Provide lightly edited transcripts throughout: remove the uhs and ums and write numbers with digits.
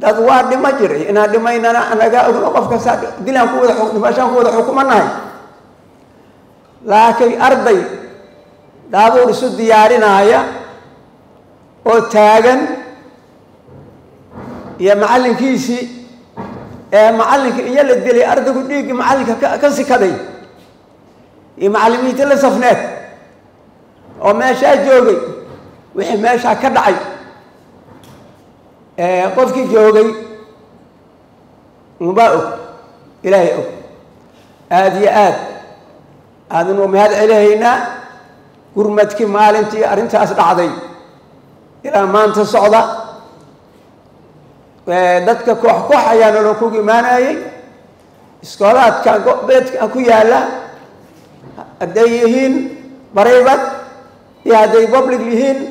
دادوار دي ما جري إن هذا ما إن أنا جا أقول أقف كساد دلهم كود نباشان كود حكومة ناي لكن أرضي دادور سد دياري نايا أو تاجن يا معلم كيسي يا معلم يلا دلي أرض قديك معلم كسي كذي يا معلمي تلا صفنات أو ماشى جوجي وحي ماشى كدعي قفكي جوغي مباؤك إلهي أك آدي آد آدن ومهاد إلهينا قرمتك مالنتي أرنت أسرع دي إلا ما أنت صعدة ودتك كوح كوح يانا لو كوغي ماناي إسكالات كان بيتك أكو يالا أديهين بريبات يا دي بابلك لهين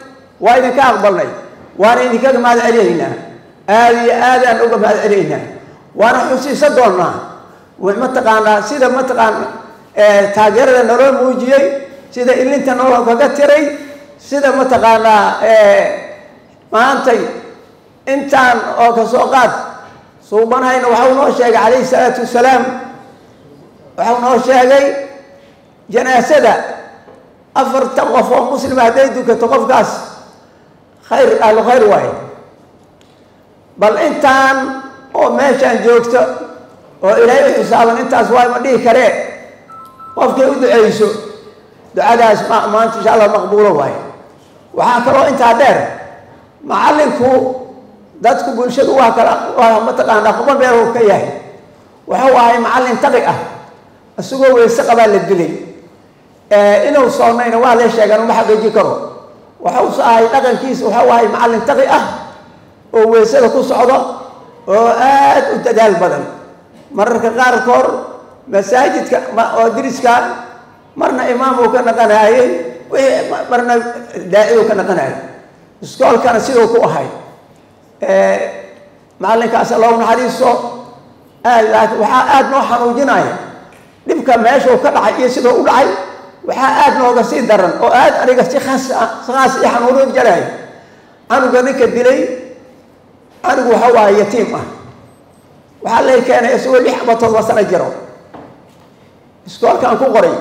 وإن كأقبلني وأنا إن كان ماذا علينا آذي آذان أقف ماذا علينا وأنا حسي صدرنا ومتقانا سيدا متقانا تاجرنا نرى موجي سيدا اللي أنت نورا فقتري سيدا متقانا ما أنتي أنت أو كسوقات صوبنا هنا وحاولنا الشيخ عليه الصلاة والسلام وحاولنا الشيخ جناسة أفر تقف مسلم هديدك تقف قاس خير أهل خير واحد بل إنتان أو ماشان جوكت وإلهي حسابا إنت أسواي مديه كريم وفكي ودعيسو دعاء أسماء ما أنت إن شاء الله مقبولة واحد وحاكروا إنت هدير معلنكو دادك بلشدوا وحاكرا متقان أخبر بيروك إياه وحاو هاي معلن تقيئة السقوة ويستقبال للدليل إنه صارنا إنه وعليه شيء كانوا محققين كرو وحوص أي لقن كيس وحواي معلن تقيئة ووسيلة تصعده وآت وتدال بدل مرة كقار كور مساجد كدرس كان مرنا إمام وكان قناعي ومرنا داعي وكان قناعي سكول كان سيرو كوهاي معلن كأس الله من حديثه وحاد نوحنا وجناية لبكا ماشوا كرعي يسيروا ولعي وحاءات نوغا سي درن او اد اريغا سي خاص اي حنورو جلاي انو غنيك ديلي انو هوا يتيم وحا لي كان اسو لي حبطه وسنه جرو اسكول كان كو قري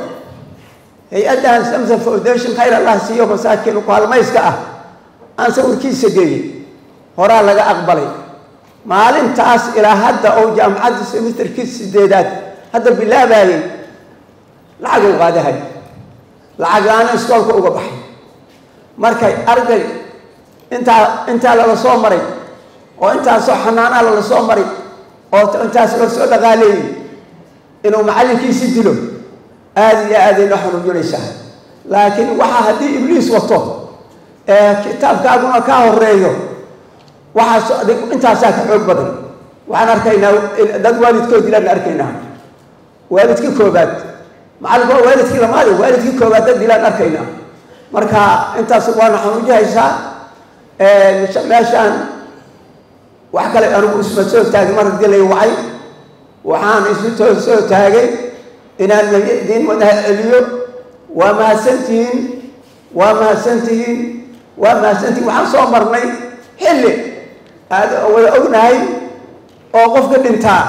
هي ادان سمزه فاونديشن خير الله سيو مساكين وقالميسكا ان سوركيسا جاي هورا لغا اقبلي مالنتاس الى حد او جامعه سمستركيس سديدات هذا بالله بالي لعقو قادهي لعقانا اسكولك اوغبحي مركي ارقي انت لا سو مري او انت سو حنانا لا سو مري او انت سو دغالي انه معلمكيسي دلو ادي ادي نحن جليسه لكن وحا هدي ابليس وطو كتابكاغنا كا هوريو وحا انت ساك حوق بدن وحان اركينا دد والدكود الى اركينا والدك كوبات معلومة والدك لما له والدك كوادد دلنا أركينا مركها أنت سبحان حمودي هيسا مشان وحكى لي أنا اسمه سو تاجي مرة دلني وعي وحان اسمه سو تاجي إن الدين منها اليوم وما سنتين وحان صبر مي حلي هذا أول ناي أوقف قد انتهى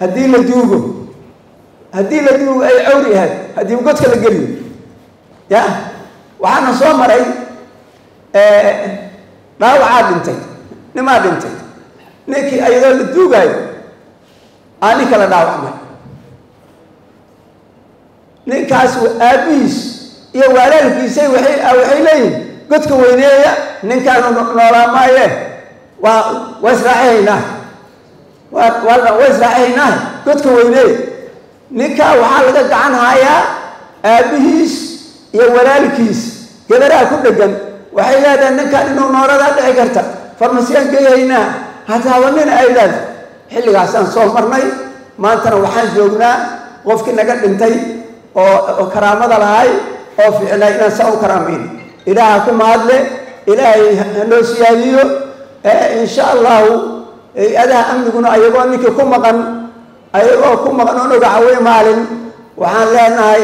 هدين الدوغو هدي لديو أي عوري هدي وقتك لقليو يا وحنا صومر أي ما هو عاد انتي نما بنتي نكي أي ذول الدوق أي أنا كلا داو عمل نكاسو أبيس يا ولد في سي وحي أو حيلين قتك وينيا نكانو نورا مايه وإسرائيلنا وإسرائيلنا قتك وينيا ninka waxa laga gacan haya abihiis iyo walaalkiis gabar ku dhagan waxay leedahay ninka inuu noorada dhici karta farmasiyan geeyna هذا هو من أيضاً حلق عشان صومرني ما أنتنا وحش جوجنا وفكر نقد انتي أو كرامة لهاي أو في علينا سو كرامين إلى هكما هذا إلى نوسيايو إن شاء الله هذا أمدكنا أيقون منك كم مكان أيقون كم مكان أنو قعوي مالن وحن لنا هاي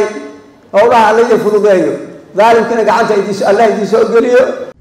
أو لا عليه فلوجيو ذلك كنا قاعد الله يديس أجريه.